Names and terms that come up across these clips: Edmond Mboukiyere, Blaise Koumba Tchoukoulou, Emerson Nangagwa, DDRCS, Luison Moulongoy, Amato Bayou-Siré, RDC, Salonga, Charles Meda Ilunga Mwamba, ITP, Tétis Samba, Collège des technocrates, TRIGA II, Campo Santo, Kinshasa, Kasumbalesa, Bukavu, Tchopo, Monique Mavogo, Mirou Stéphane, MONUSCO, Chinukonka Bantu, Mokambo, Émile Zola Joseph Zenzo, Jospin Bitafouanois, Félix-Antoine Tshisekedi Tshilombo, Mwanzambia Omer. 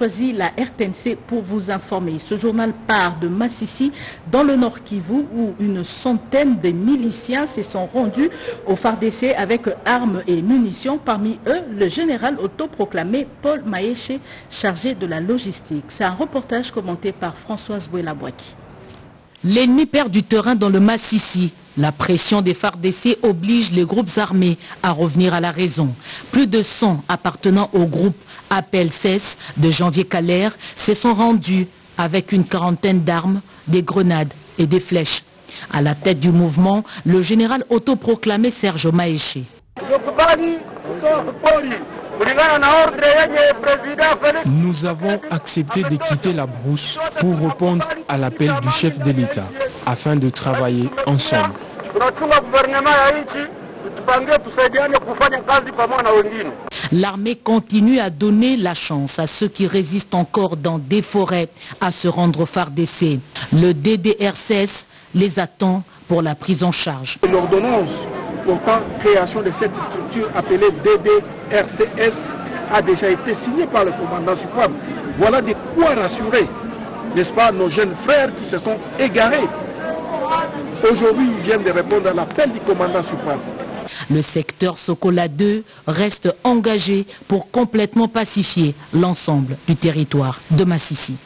choisi la RTNC pour vous informer. Ce journal part de Masisi, dans le Nord Kivu, où une centaine de miliciens se sont rendus au FARDC avec armes et munitions. Parmi eux, le général autoproclamé Paul Mahesh, chargé de la logistique. C'est un reportage commenté par Françoise Bouéla-Bouaki. L'ennemi perd du terrain dans le Masisi. La pression des FARDC oblige les groupes armés à revenir à la raison. Plus de 100 appartenant au groupe Appel Cesse de Janvier-Calaire se sont rendus avec une quarantaine d'armes, des grenades et des flèches. À la tête du mouvement, le général autoproclamé Serge Omaeche. Nous avons accepté de quitter la brousse pour répondre à l'appel du chef de l'État afin de travailler ensemble. L'armée continue à donner la chance à ceux qui résistent encore dans des forêts à se rendre au FARDC. Le DDRCS les attend pour la prise en charge. L'ordonnance portant création de cette structure appelée DDRCS a déjà été signée par le commandant suprême. Voilà de quoi rassurer, n'est-ce pas, nos jeunes frères qui se sont égarés. Aujourd'hui, ils viennent de répondre à l'appel du commandant suprême. Le secteur Sokola 2 reste engagé pour complètement pacifier l'ensemble du territoire de Masisi.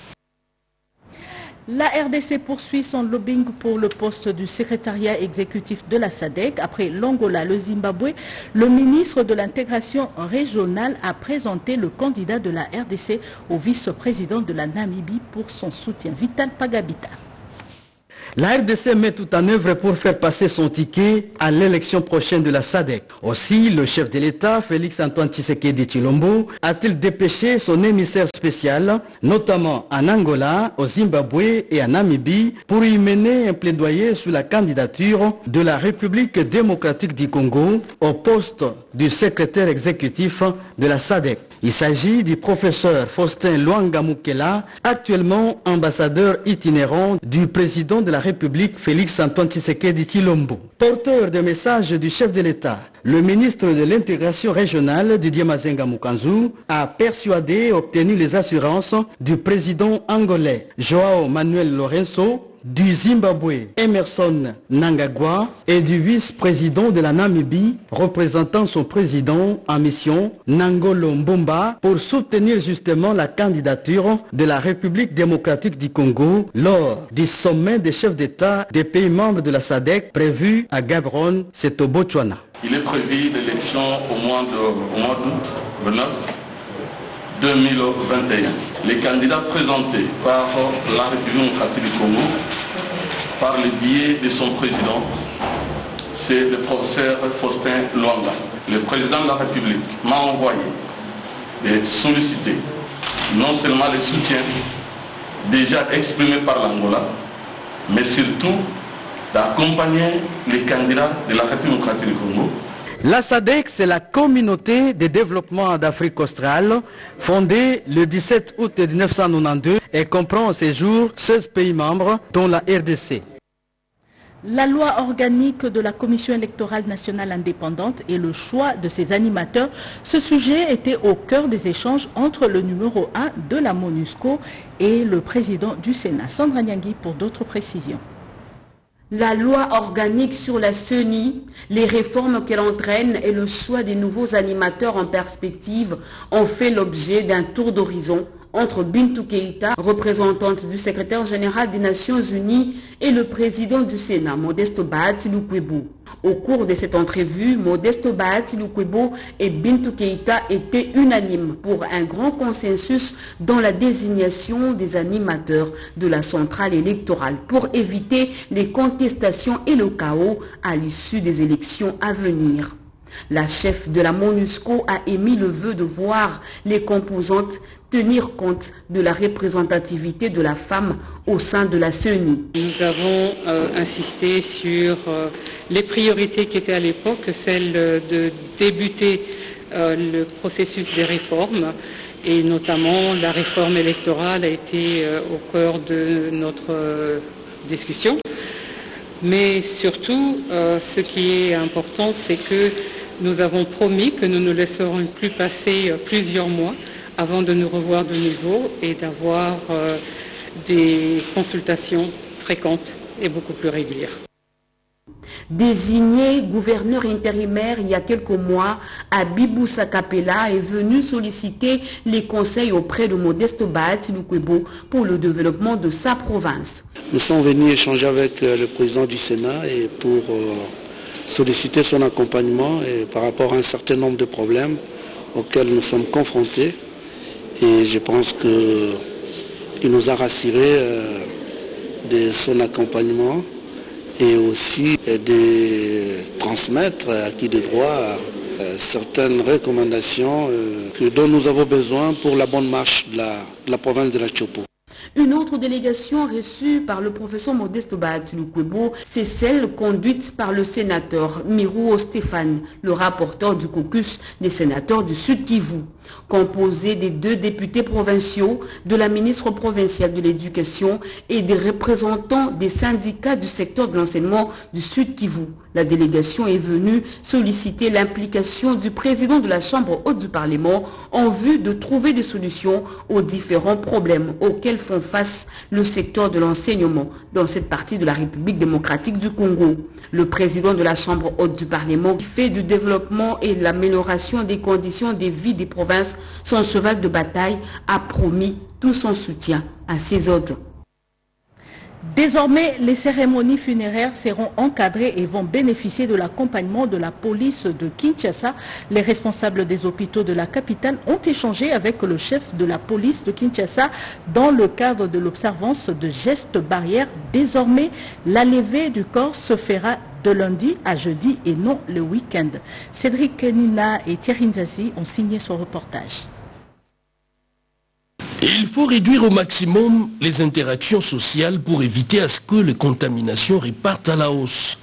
La RDC poursuit son lobbying pour le poste du secrétariat exécutif de la SADC. Après l'Angola, le Zimbabwe, le ministre de l'intégration régionale a présenté le candidat de la RDC au vice-président de la Namibie pour son soutien. Vital Pagabita. La RDC met tout en œuvre pour faire passer son ticket à l'élection prochaine de la SADC. Aussi, le chef de l'État, Félix-Antoine Tshisekedi Tshilombo, a-t-il dépêché son émissaire spécial, notamment en Angola, au Zimbabwe et en Namibie, pour y mener un plaidoyer sur la candidature de la République démocratique du Congo au poste du secrétaire exécutif de la SADC. Il s'agit du professeur Faustin Luanga Mukela, actuellement ambassadeur itinérant du président de la République Félix-Antoine Tshisekedi Tshilombo. Porteur de messages du chef de l'État, le ministre de l'intégration régionale Didier Mazengamukanzu a persuadé et obtenu les assurances du président angolais João Manuel Lourenço, du Zimbabwe Emerson Nangagwa et du vice-président de la Namibie, représentant son président en mission Nangolo Mbumba, pour soutenir justement la candidature de la République démocratique du Congo lors du sommet des chefs d'État des pays membres de la SADC prévu à Gaborone, c'est au Botswana. Il est prévu l'élection au mois d'août 29 2021. Les candidats présentés par la République démocratique du Congo, par le biais de son président, c'est le professeur Faustin Luanga. Le président de la République m'a envoyé et sollicité non seulement le soutien déjà exprimé par l'Angola, mais surtout d'accompagner les candidats de la République démocratique du Congo. La SADC, c'est la communauté de développement d'Afrique australe, fondée le 17 août 1992 et comprend à ce jour 16 pays membres, dont la RDC. La loi organique de la Commission électorale nationale indépendante et le choix de ses animateurs, ce sujet était au cœur des échanges entre le numéro 1 de la MONUSCO et le président du Sénat. Sandra Nyangui pour d'autres précisions. La loi organique sur la CENI, les réformes qu'elle entraîne et le choix des nouveaux animateurs en perspective ont fait l'objet d'un tour d'horizon entre Bintou Keita, représentante du secrétaire général des Nations Unies, et le président du Sénat, Modeste Bahati Lukwebo. Au cours de cette entrevue, Modeste Bahati Lukwebo et Bintou Keita étaient unanimes pour un grand consensus dans la désignation des animateurs de la centrale électorale pour éviter les contestations et le chaos à l'issue des élections à venir. La chef de la MONUSCO a émis le vœu de voir les composantes tenir compte de la représentativité de la femme au sein de la CENI. Nous avons insisté sur les priorités qui étaient à l'époque, celle de débuter le processus des réformes, et notamment la réforme électorale a été au cœur de notre discussion. Mais surtout, ce qui est important, c'est que nous avons promis que nous ne laisserons plus passer plusieurs mois avant de nous revoir de nouveau et d'avoir des consultations fréquentes et beaucoup plus régulières. Désigné gouverneur intérimaire il y a quelques mois, Abibou Sakapela est venu solliciter les conseils auprès de Modeste Bahati Lukwebo pour le développement de sa province. Nous sommes venus échanger avec le président du Sénat et pour solliciter son accompagnement et par rapport à un certain nombre de problèmes auxquels nous sommes confrontés. Et je pense qu'il nous a rassurés de son accompagnement et aussi de transmettre à qui de droit certaines recommandations dont nous avons besoin pour la bonne marche de la province de la Tchopo. Une autre délégation reçue par le professeur Modeste Bahati Lukwebo, c'est celle conduite par le sénateur Mirou Stéphane, le rapporteur du caucus des sénateurs du Sud-Kivu. Composé des deux députés provinciaux, de la ministre provinciale de l'Éducation et des représentants des syndicats du secteur de l'enseignement du Sud-Kivu. La délégation est venue solliciter l'implication du président de la Chambre haute du Parlement en vue de trouver des solutions aux différents problèmes auxquels font face le secteur de l'enseignement dans cette partie de la République démocratique du Congo. Le président de la Chambre haute du Parlement fait du développement et de l'amélioration des conditions de vie des provinces son cheval de bataille, a promis tout son soutien à ses hôtes. Désormais, les cérémonies funéraires seront encadrées et vont bénéficier de l'accompagnement de la police de Kinshasa. Les responsables des hôpitaux de la capitale ont échangé avec le chef de la police de Kinshasa dans le cadre de l'observance de gestes barrières. Désormais, la levée du corps se fera de lundi à jeudi et non le week-end. Cédric Nina et Thierry Nzazi ont signé son reportage. Il faut réduire au maximum les interactions sociales pour éviter à ce que les contaminations repartent à la hausse.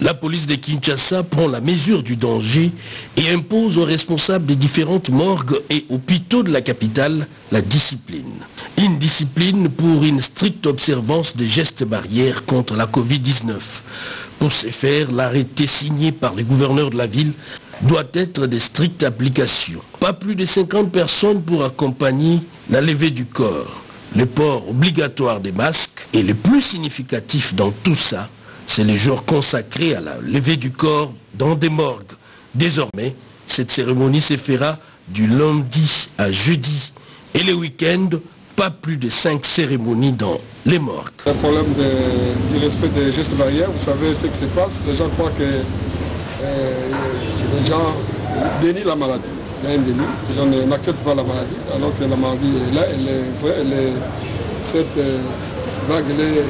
La police de Kinshasa prend la mesure du danger et impose aux responsables des différentes morgues et hôpitaux de la capitale la discipline. Une discipline pour une stricte observance des gestes barrières contre la Covid-19. Pour ce faire, l'arrêté signé par les gouverneurs de la ville doit être de stricte application. Pas plus de 50 personnes pour accompagner la levée du corps. Le port obligatoire des masques est le plus significatif dans tout ça. C'est les jours consacrés à la levée du corps dans des morgues. Désormais, cette cérémonie se fera du lundi à jeudi. Et les week-ends, pas plus de 5 cérémonies dans les morgues. Le problème du respect des gestes barrières, vous savez ce qui se passe. Les gens croient que les gens dénient la maladie. Il y a un déni, les gens n'acceptent pas la maladie, alors que la maladie est là, elle est vraie, cette vague est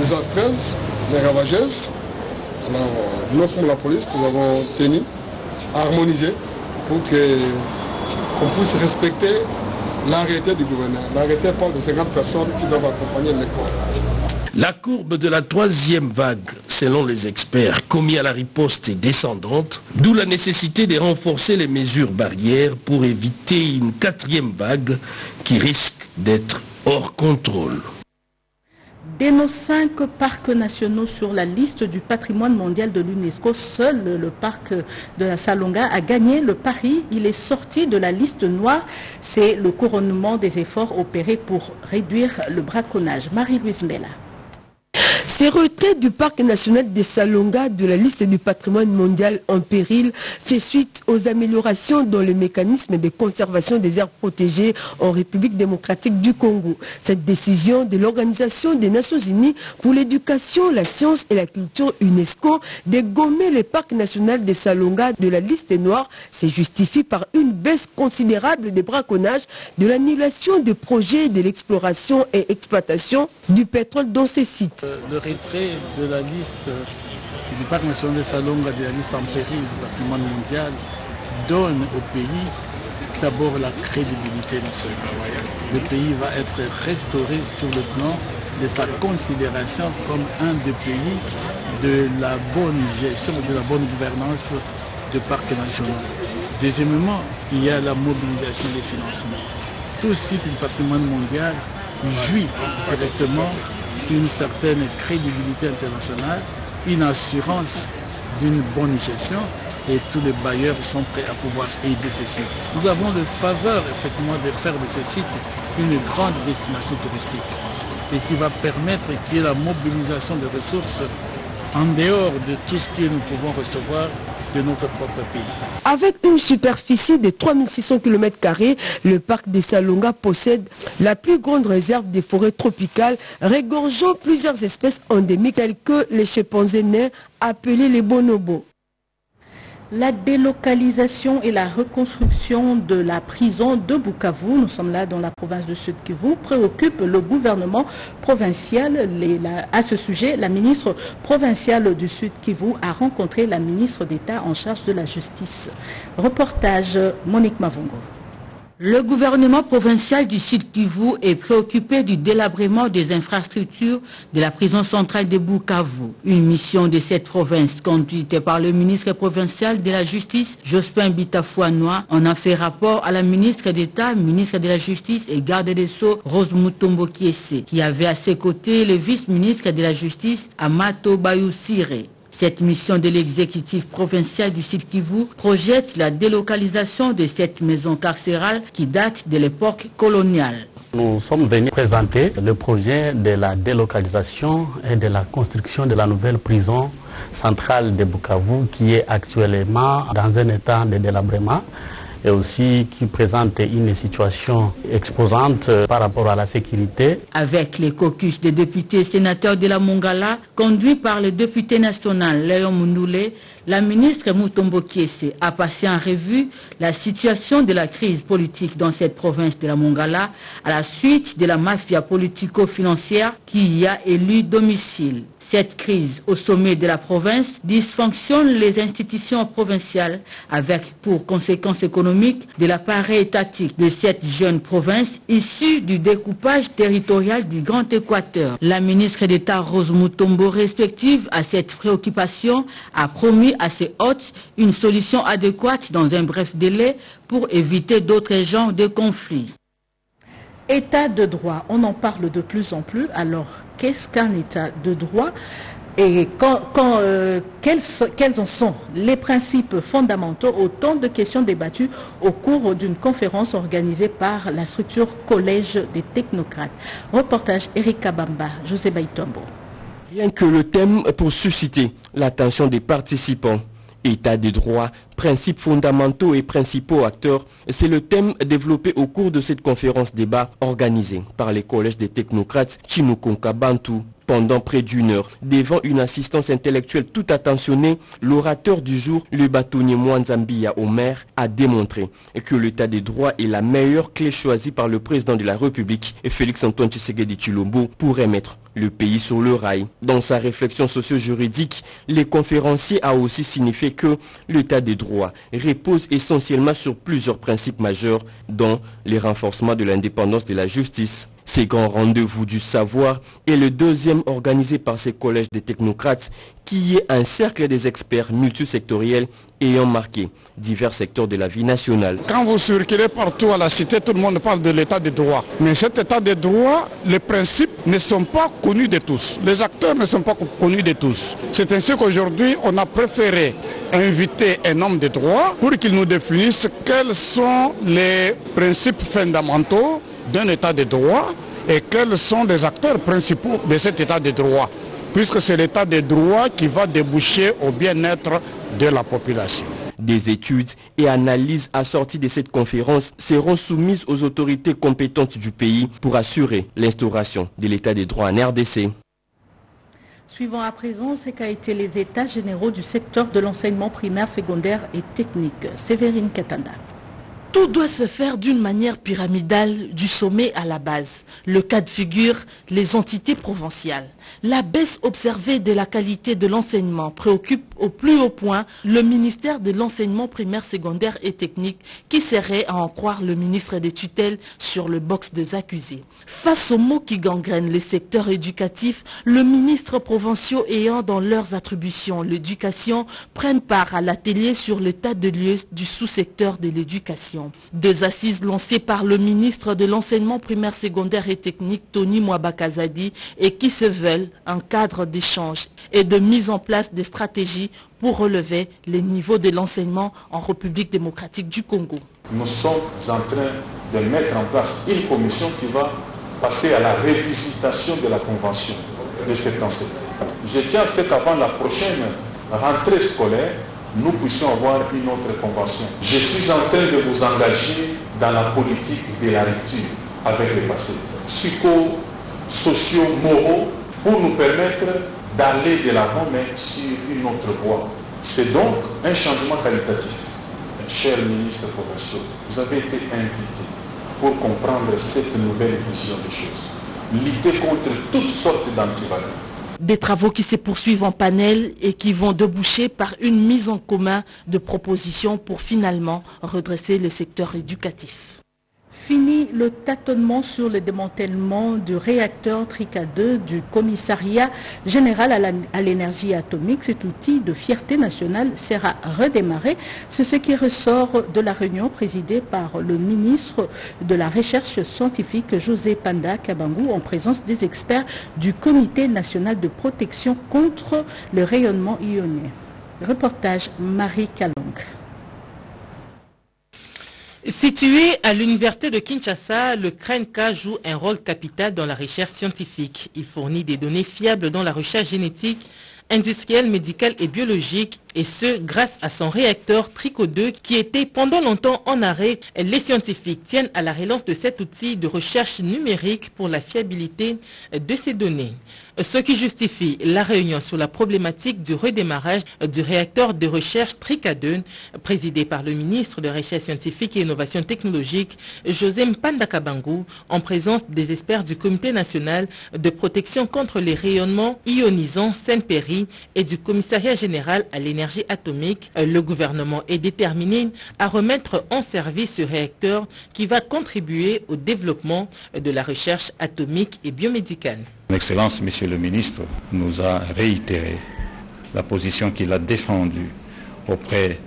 désastreuse, elle est ravageuse. Alors nous, comme la police, nous avons tenu à harmoniser pour qu'on puisse respecter l'arrêté du gouverneur. L'arrêté parle de 50 personnes qui doivent accompagner le corps. La courbe de la troisième vague, selon les experts, commis à la riposte est descendante, d'où la nécessité de renforcer les mesures barrières pour éviter une quatrième vague qui risque d'être hors contrôle. De nos 5 parcs nationaux sur la liste du patrimoine mondial de l'UNESCO, seul le parc de la Salonga a gagné le pari. Il est sorti de la liste noire. C'est le couronnement des efforts opérés pour réduire le braconnage. Marie-Louise Mella. Ces retraits du parc national des Salonga de la liste du patrimoine mondial en péril fait suite aux améliorations dans le mécanisme de conservation des aires protégées en République démocratique du Congo. Cette décision de l'Organisation des Nations Unies pour l'éducation, la science et la culture UNESCO de gommer le parc national des Salonga de la liste noire se justifie par une baisse considérable des braconnages, de l'annulation de projets de l'exploration et exploitation du pétrole dans ces sites. Le retrait de la liste du parc national de Salonga, de la liste en péril du patrimoine mondial, donne au pays d'abord la crédibilité nationale. Le pays va être restauré sur le plan de sa considération comme un des pays de la bonne gestion, de la bonne gouvernance de parcs nationaux. Deuxièmement, il y a la mobilisation des financements. Tout site du patrimoine mondial jouit directement d'une certaine crédibilité internationale, une assurance d'une bonne gestion et tous les bailleurs sont prêts à pouvoir aider ces sites. Nous avons le faveur effectivement de faire de ces sites une grande destination touristique et qui va permettre qu'il y ait la mobilisation de ressources en dehors de tout ce que nous pouvons recevoir de notre propre pays. Avec une superficie de 3600 km², le parc de Salonga possède la plus grande réserve des forêts tropicales, regorgeant plusieurs espèces endémiques telles que les chimpanzés nains appelés les bonobos. La délocalisation et la reconstruction de la prison de Bukavu, nous sommes là dans la province de Sud-Kivu, préoccupe le gouvernement provincial. À ce sujet, la ministre provinciale du Sud-Kivu a rencontré la ministre d'État en charge de la justice. Reportage Monique Mavongo. Le gouvernement provincial du Sud-Kivu est préoccupé du délabrement des infrastructures de la prison centrale de Bukavu. Une mission de cette province conduite par le ministre provincial de la Justice, Jospin Bitafouanois, en a fait rapport à la ministre d'État, ministre de la Justice et garde des Sceaux, Rose Mutombo Kiessé, qui avait à ses côtés le vice-ministre de la Justice, Amato Bayou-Siré. Cette mission de l'exécutif provincial du Sud-Kivu projette la délocalisation de cette maison carcérale qui date de l'époque coloniale. Nous sommes venus présenter le projet de la délocalisation et de la construction de la nouvelle prison centrale de Bukavu qui est actuellement dans un état de délabrement et aussi qui présente une situation exposante par rapport à la sécurité. Avec les caucus des députés et sénateurs de la Mongala, conduits par le député national Léon Mounoulé, la ministre Mutombo Kiessé a passé en revue la situation de la crise politique dans cette province de la Mongala à la suite de la mafia politico-financière qui y a élu domicile. Cette crise au sommet de la province dysfonctionne les institutions provinciales avec pour conséquence économique de l'appareil étatique de cette jeune province issue du découpage territorial du Grand Équateur. La ministre d'État Rose Mutombo, respective à cette préoccupation, a promis à ses hôtes une solution adéquate dans un bref délai pour éviter d'autres genres de conflits. État de droit, on en parle de plus en plus. Alors, qu'est-ce qu'un état de droit et quels en sont les principes fondamentaux? Autant de questions débattues au cours d'une conférence organisée par la structure Collège des technocrates. Reportage Eric Kabamba, José Baitombo. Rien que le thème pour susciter l'attention des participants. État des droits, principes fondamentaux et principaux acteurs, c'est le thème développé au cours de cette conférence débat organisée par les collèges des technocrates Chinukonka Bantu. Pendant près d'une heure, devant une assistance intellectuelle tout attentionnée, l'orateur du jour, le bâtonnier Mwanzambia Omer, a démontré que l'état des droits est la meilleure clé choisie par le président de la République, Félix-Antoine Tshisekedi Tshilombo, pour remettre le pays sur le rail. Dans sa réflexion socio-juridique, les conférenciers a aussi signifié que l'état des droits repose essentiellement sur plusieurs principes majeurs, dont les renforcements de l'indépendance de la justice. Ces grands rendez-vous du savoir est le deuxième organisé par ces collèges des technocrates qui est un cercle des experts multisectoriels ayant marqué divers secteurs de la vie nationale. Quand vous circulez partout à la cité, tout le monde parle de l'état de droit. Mais cet état de droit, les principes ne sont pas connus de tous. Les acteurs ne sont pas connus de tous. C'est ainsi qu'aujourd'hui, on a préféré inviter un homme de droit pour qu'il nous définisse quels sont les principes fondamentaux d'un état de droit et quels sont les acteurs principaux de cet état de droit, puisque c'est l'état de droit qui va déboucher au bien-être de la population. Des études et analyses assorties de cette conférence seront soumises aux autorités compétentes du pays pour assurer l'instauration de l'état de droit en RDC. Suivons à présent ce qu'a été les états généraux du secteur de l'enseignement primaire, secondaire et technique. Séverine Katanda. Tout doit se faire d'une manière pyramidale, du sommet à la base. Le cas de figure, les entités provinciales. La baisse observée de la qualité de l'enseignement préoccupe au plus haut point le ministère de l'enseignement primaire, secondaire et technique qui serait à en croire le ministre des tutelles sur le box des accusés. Face aux maux qui gangrènent les secteurs éducatifs, le ministre provinciaux ayant dans leurs attributions l'éducation prennent part à l'atelier sur l'état de lieu du sous-secteur de l'éducation. enseignants. Des assises lancées par le ministre de l'enseignement primaire, secondaire et technique, Tony Mwaba Kazadi, et qui se veulent un cadre d'échange et de mise en place des stratégies pour relever les niveaux de l'enseignement en République démocratique du Congo. Nous sommes en train de mettre en place une commission qui va passer à la révisitation de la convention de 77. Je tiens à ce qu'avant la prochaine rentrée scolaire, nous puissions avoir une autre convention. Je suis en train de vous engager dans la politique de la rupture avec le passé, psycho-socio-moraux, pour nous permettre d'aller de l'avant, mais sur une autre voie. C'est donc un changement qualitatif. Cher ministre provincial, vous avez été invité pour comprendre cette nouvelle vision des choses. Lutter contre toutes sortes d'antivaleurs. Des travaux qui se poursuivent en panel et qui vont déboucher par une mise en commun de propositions pour finalement redresser le secteur éducatif. Fini le tâtonnement sur le démantèlement du réacteur TRIGA II du commissariat général à l'énergie atomique. Cet outil de fierté nationale sert à redémarrer. C'est ce qui ressort de la réunion présidée par le ministre de la Recherche scientifique, José Mpanda Kabangu, en présence des experts du Comité national de protection contre le rayonnement ionnaire. Reportage Marie Kalong. Situé à l'université de Kinshasa, le CRENKA joue un rôle capital dans la recherche scientifique. Il fournit des données fiables dans la recherche génétique, industrielle, médicale et biologique, et ce grâce à son réacteur TRIGA II qui était pendant longtemps en arrêt. Les scientifiques tiennent à la relance de cet outil de recherche numérique pour la fiabilité de ces données. Ce qui justifie la réunion sur la problématique du redémarrage du réacteur de recherche TRIGA II, présidé par le ministre de la Recherche scientifique et innovation technologique, José Mpanda Kabangu, en présence des experts du Comité national de protection contre les rayonnements ionisants CNPRI et du Commissariat général à l'énergie atomique. Le gouvernement est déterminé à remettre en service ce réacteur qui va contribuer au développement de la recherche atomique et biomédicale. Son Excellence, Monsieur le Ministre, nous a réitéré la position qu'il a défendue auprès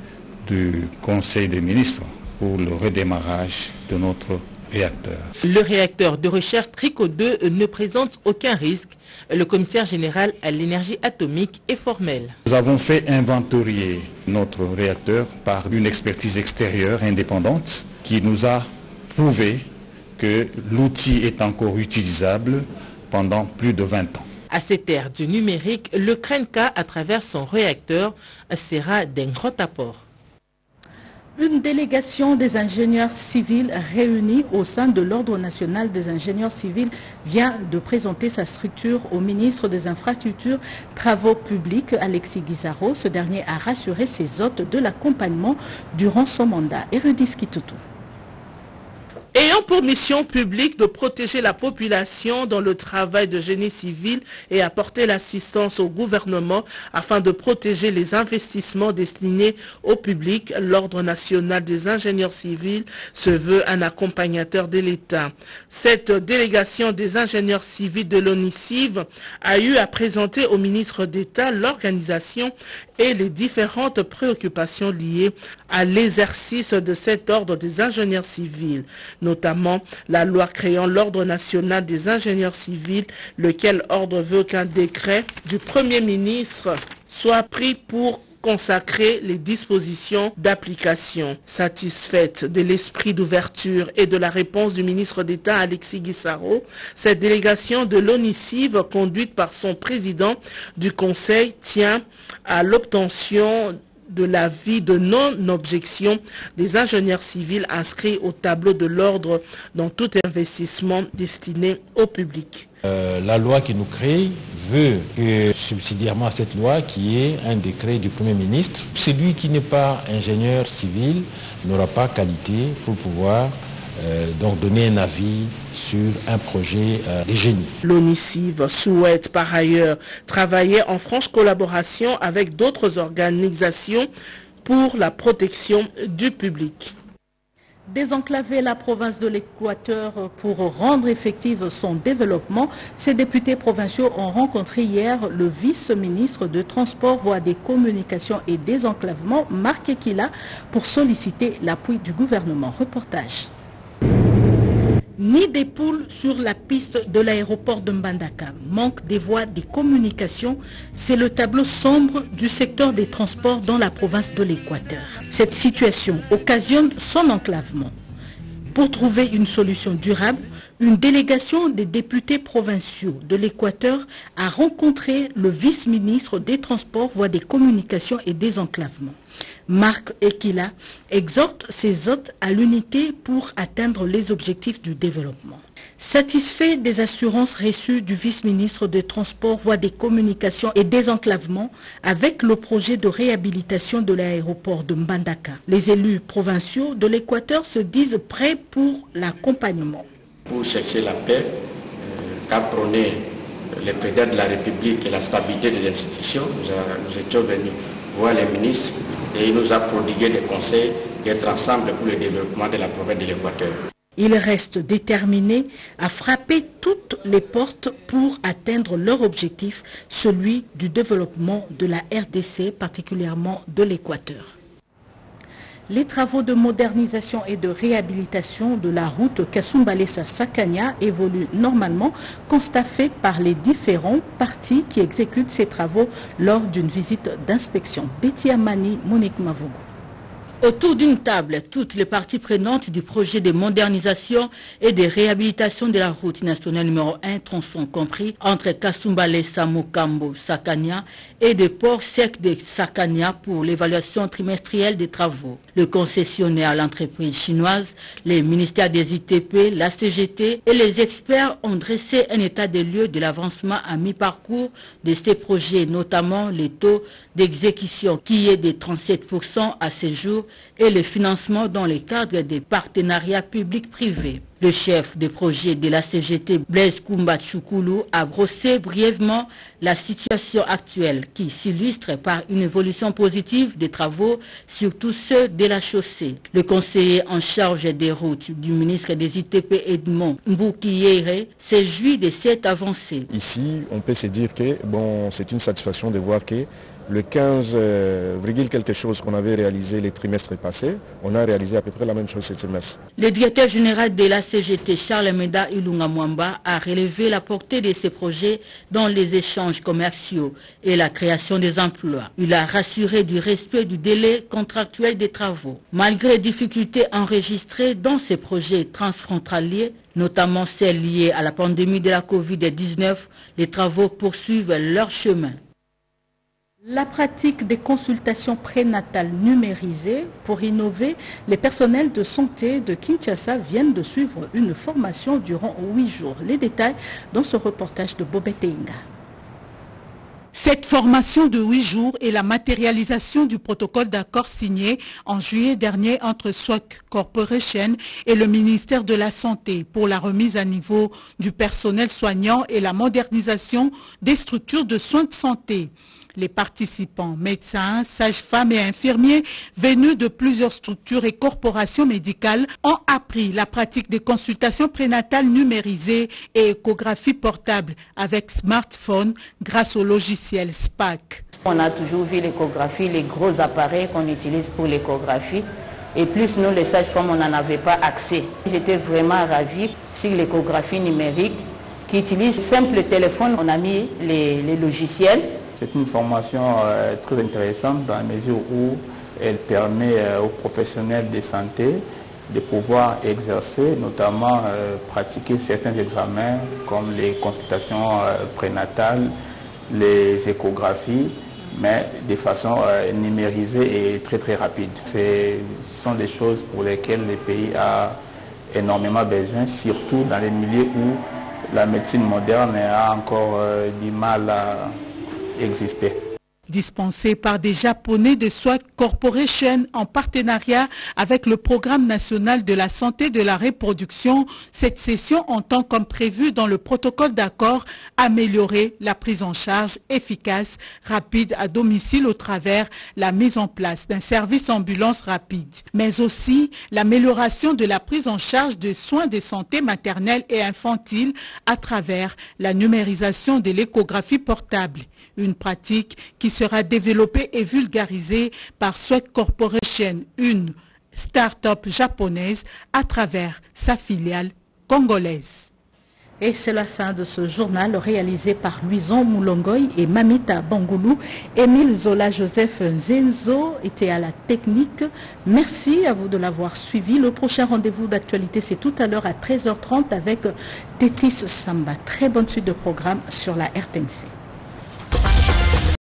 du Conseil des ministres pour le redémarrage de notre réacteur. Le réacteur de recherche TRIGA II ne présente aucun risque. Le commissaire général à l'énergie atomique est formel. Nous avons fait inventorier notre réacteur par une expertise extérieure indépendante qui nous a prouvé que l'outil est encore utilisable pendant plus de 20 ans. À cette ère du numérique, le CRENKA, à travers son réacteur, sera d'un grand apport. Une délégation des ingénieurs civils réunie au sein de l'Ordre national des ingénieurs civils vient de présenter sa structure au ministre des Infrastructures, Travaux publics, Alexis Guizarro. Ce dernier a rassuré ses hôtes de l'accompagnement durant son mandat. Érudit Skitoutou. Ayant pour mission publique de protéger la population dans le travail de génie civil et apporter l'assistance au gouvernement afin de protéger les investissements destinés au public, l'Ordre national des ingénieurs civils se veut un accompagnateur de l'État. Cette délégation des ingénieurs civils de l'ONICIV a eu à présenter au ministre d'État l'organisation et les différentes préoccupations liées à l'exercice de cet ordre des ingénieurs civils, notamment la loi créant l'Ordre national des ingénieurs civils, lequel ordre veut qu'un décret du Premier ministre soit pris pour consacrer les dispositions d'application. Satisfaite de l'esprit d'ouverture et de la réponse du ministre d'État Alexis Guizarro, cette délégation de l'ONICIV, conduite par son président du Conseil, tient à l'obtention de l'avis de non-objection des ingénieurs civils inscrits au tableau de l'ordre dans tout investissement destiné au public. La loi qui nous crée veut que, subsidiairement à cette loi, qui est un décret du Premier ministre, celui qui n'est pas ingénieur civil n'aura pas qualité pour pouvoir donc donner un avis sur un projet des génies. L'ONICIV souhaite par ailleurs travailler en franche collaboration avec d'autres organisations pour la protection du public. Désenclaver la province de l'Équateur pour rendre effective son développement, ces députés provinciaux ont rencontré hier le vice-ministre de Transport, Voies des Communications et Désenclavement, Marc Ekila, pour solliciter l'appui du gouvernement. Reportage. Ni des poules sur la piste de l'aéroport de Mbandaka, manque des voies des communications, c'est le tableau sombre du secteur des transports dans la province de l'Équateur. Cette situation occasionne son enclavement. Pour trouver une solution durable, une délégation des députés provinciaux de l'Équateur a rencontré le vice-ministre des Transports, Voies des Communications et des Enclavements. Marc Ekila exhorte ses hôtes à l'unité pour atteindre les objectifs du développement. Satisfait des assurances reçues du vice-ministre des Transports, Voies des Communications et des Enclavements avec le projet de réhabilitation de l'aéroport de Mbandaka, les élus provinciaux de l'Équateur se disent prêts pour l'accompagnement. Pour chercher la paix, qu'apprenait le président de la République et la stabilité des institutions, nous étions venus voir les ministres et il nous a prodigué des conseils d'être ensemble pour le développement de la province de l'Équateur. Ils restent déterminés à frapper toutes les portes pour atteindre leur objectif, celui du développement de la RDC, particulièrement de l'Équateur. Les travaux de modernisation et de réhabilitation de la route Kasumbalesa-Sakania évoluent normalement, constat fait par les différents partis qui exécutent ces travaux lors d'une visite d'inspection. Betty Amani, Monique Mavogo. Autour d'une table, toutes les parties prenantes du projet de modernisation et de réhabilitation de la route nationale numéro 1 tronçon compris entre Kasumbalesa, Mokambo, Sakania et des ports secs de Sakania pour l'évaluation trimestrielle des travaux. Le concessionnaire, l'entreprise chinoise, les ministères des ITP, la CGT et les experts ont dressé un état des lieux de l'avancement à mi-parcours de ces projets, notamment les taux d'exécution qui est de 37% à ce jour et le financement dans le cadre des partenariats publics-privés. Le chef de projet de la CGT, Blaise Koumba Tchoukoulou, a brossé brièvement la situation actuelle qui s'illustre par une évolution positive des travaux, surtout ceux de la chaussée. Le conseiller en charge des routes du ministre des ITP, Edmond Mboukiyere, s'est joui de cette avancée. Ici, on peut se dire que bon, c'est une satisfaction de voir que le 15, quelque chose qu'on avait réalisé les trimestres passés, on a réalisé à peu près la même chose ce trimestre. Le directeur général de la CGT, Charles Meda Ilunga Mwamba, a relevé la portée de ces projets dans les échanges commerciaux et la création des emplois. Il a rassuré du respect du délai contractuel des travaux. Malgré les difficultés enregistrées dans ces projets transfrontaliers, notamment celles liées à la pandémie de la Covid-19, les travaux poursuivent leur chemin. La pratique des consultations prénatales numérisées pour innover, les personnels de santé de Kinshasa viennent de suivre une formation durant 8 jours. Les détails dans ce reportage de Bobette Inga. Cette formation de 8 jours est la matérialisation du protocole d'accord signé en juillet dernier entre SWAT Corporation et le ministère de la Santé pour la remise à niveau du personnel soignant et la modernisation des structures de soins de santé. Les participants, médecins, sages-femmes et infirmiers venus de plusieurs structures et corporations médicales ont appris la pratique des consultations prénatales numérisées et échographie portable avec smartphone grâce au logiciel SPAC. On a toujours vu l'échographie, les gros appareils qu'on utilise pour l'échographie. Et plus nous, les sages-femmes, on n'en avait pas accès. J'étais vraiment ravie sur l'échographie numérique qui utilise simple téléphone. On a mis les logiciels. C'est une formation très intéressante dans la mesure où elle permet aux professionnels de santé de pouvoir exercer, notamment pratiquer certains examens comme les consultations prénatales, les échographies, mais de façon numérisée et très rapide. Ce sont des choses pour lesquelles le pays a énormément besoin, surtout dans les milieux où la médecine moderne a encore du mal à exister. dispensé par des Japonais de SWAT Corporation en partenariat avec le Programme national de la santé de la reproduction. Cette session entend, comme prévu dans le protocole d'accord, améliorer la prise en charge efficace, rapide à domicile au travers la mise en place d'un service ambulance rapide, mais aussi l'amélioration de la prise en charge de soins de santé maternelle et infantile à travers la numérisation de l'échographie portable, une pratique qui sera développée et vulgarisée par SWAT Corporation, une start-up japonaise à travers sa filiale congolaise. Et c'est la fin de ce journal réalisé par Luison Moulongoy et Mamita Bangoulou. Émile Zola Joseph Zenzo était à la technique. Merci à vous de l'avoir suivi. Le prochain rendez-vous d'actualité, c'est tout à l'heure à 13h30 avec Tétis Samba. Très bonne suite de programme sur la RTNC.